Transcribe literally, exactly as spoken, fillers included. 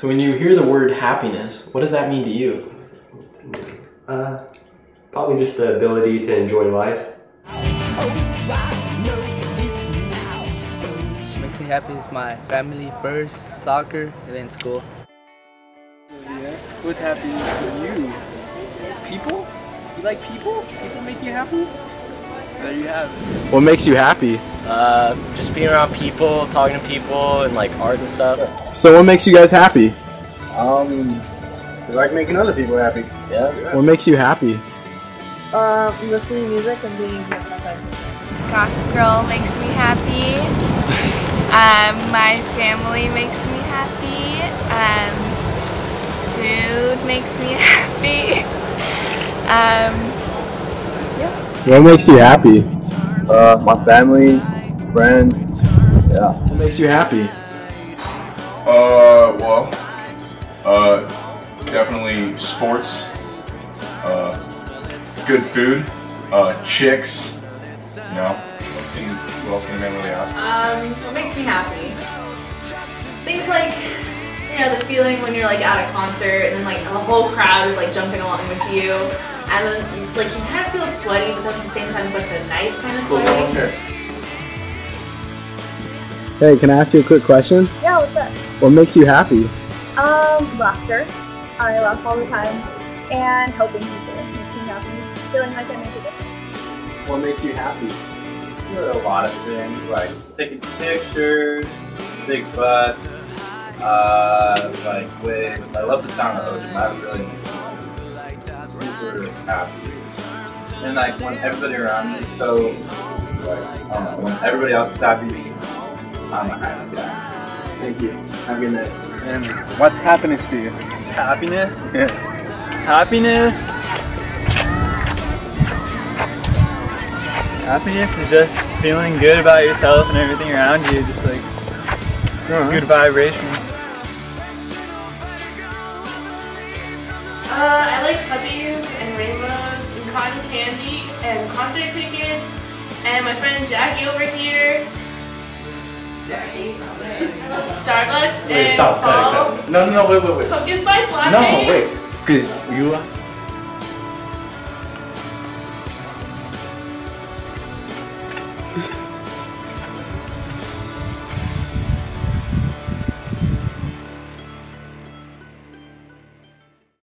So when you hear the word happiness, what does that mean to you? Uh, probably just the ability to enjoy life. What makes me happy is my family first, soccer, and then school. Yeah. What's happy to you? People? You like people? People make you happy? There you have it. What makes you happy? Uh, just being around people, talking to people, and like art and stuff. So what makes you guys happy? Um, we like making other people happy. Yeah. yeah. What makes you happy? Uh, listening to music and being with my friends. Gossip Girl makes me happy. um, my family makes me happy. Um, food makes me happy. um. What makes you happy? Uh, my family, friends, yeah. What makes you happy? Uh, well, uh, definitely sports, uh, good food, uh, chicks, you know, what else can a man really ask? Um, what makes me happy? Things like, you know, the feeling when you're like at a concert and then like the whole crowd is like jumping along with you. And then it's like you kind of feel sweaty, but at the same time it's like a nice kind of sweaty. Sure. Hey, can I ask you a quick question? Yeah, what's up? What makes you happy? Um, laughter. I laugh all the time. And helping people makes me happy. Feeling like I make a difference. What makes you happy? A lot of things, like taking pictures, big butts, uh, like wigs. I love the sound of ocean. I really super happy, and like when everybody around me, so like I don't know, when everybody else is happy, I'm a happy guy. Thank you. Have a good night. And what's happiness to you? Happiness? Yeah. Happiness. Happiness is just feeling good about yourself and everything around you, just like uh-huh. good vibrations. Uh, I like puppies and rainbows and cotton candy and concert tickets and my friend Jackie over here. Jackie? I love Starbucks wait, and stop, stop, stop. No, no, no, wait, wait, wait. Pumpkin spice lattes. No, wait, because you are...